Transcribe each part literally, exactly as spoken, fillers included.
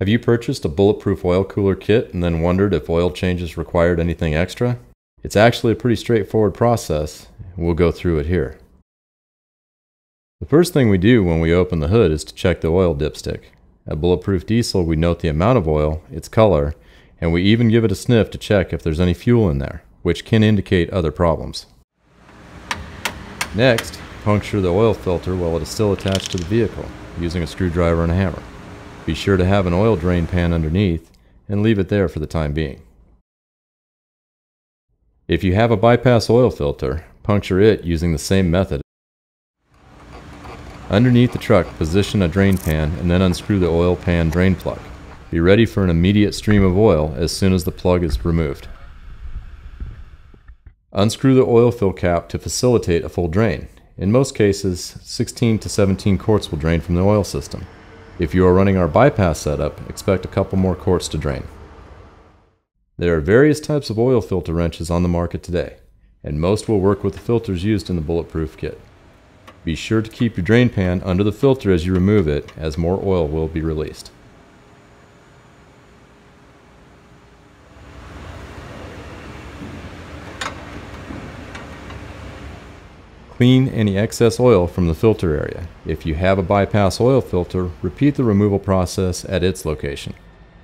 Have you purchased a Bulletproof oil cooler kit and then wondered if oil changes required anything extra? It's actually a pretty straightforward process. We'll go through it here. The first thing we do when we open the hood is to check the oil dipstick. At Bulletproof Diesel, we note the amount of oil, its color, and we even give it a sniff to check if there's any fuel in there, which can indicate other problems. Next, puncture the oil filter while it is still attached to the vehicle, using a screwdriver and a hammer. Be sure to have an oil drain pan underneath and leave it there for the time being. If you have a bypass oil filter, puncture it using the same method. Underneath the truck, position a drain pan and then unscrew the oil pan drain plug. Be ready for an immediate stream of oil as soon as the plug is removed. Unscrew the oil fill cap to facilitate a full drain. In most cases, sixteen to seventeen quarts will drain from the oil system. If you are running our bypass setup, expect a couple more quarts to drain. There are various types of oil filter wrenches on the market today, and most will work with the filters used in the Bulletproof kit. Be sure to keep your drain pan under the filter as you remove it, as more oil will be released. Clean any excess oil from the filter area. If you have a bypass oil filter, repeat the removal process at its location.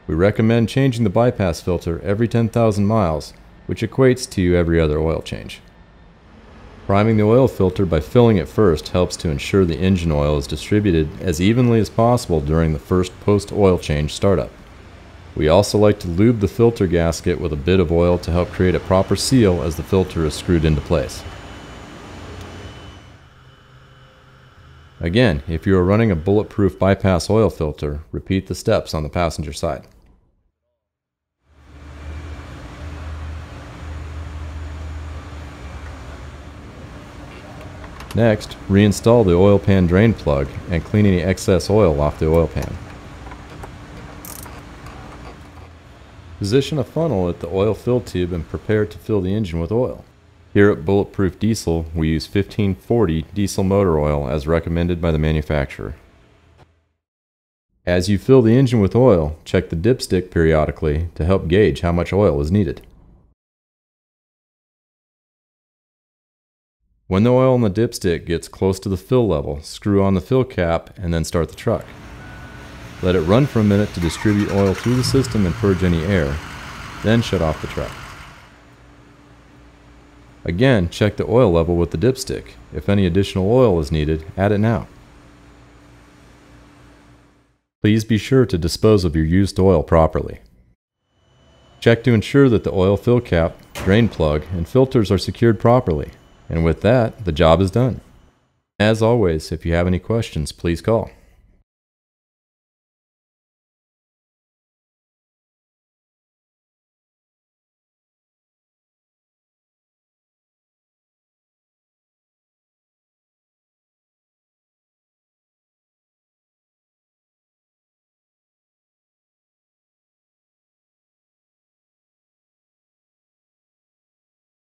We recommend changing the bypass filter every ten thousand miles, which equates to every other oil change. Priming the oil filter by filling it first helps to ensure the engine oil is distributed as evenly as possible during the first post-oil change startup. We also like to lube the filter gasket with a bit of oil to help create a proper seal as the filter is screwed into place. Again, if you are running a Bulletproof bypass oil filter, repeat the steps on the passenger side. Next, reinstall the oil pan drain plug and clean any excess oil off the oil pan. Position a funnel at the oil fill tube and prepare to fill the engine with oil. Here at Bulletproof Diesel, we use fifteen forty diesel motor oil as recommended by the manufacturer. As you fill the engine with oil, check the dipstick periodically to help gauge how much oil is needed. When the oil in the dipstick gets close to the fill level, screw on the fill cap and then start the truck. Let it run for a minute to distribute oil through the system and purge any air, then shut off the truck. Again, check the oil level with the dipstick. If any additional oil is needed, add it now. Please be sure to dispose of your used oil properly. Check to ensure that the oil fill cap, drain plug, and filters are secured properly. And with that, the job is done. As always, if you have any questions, please call.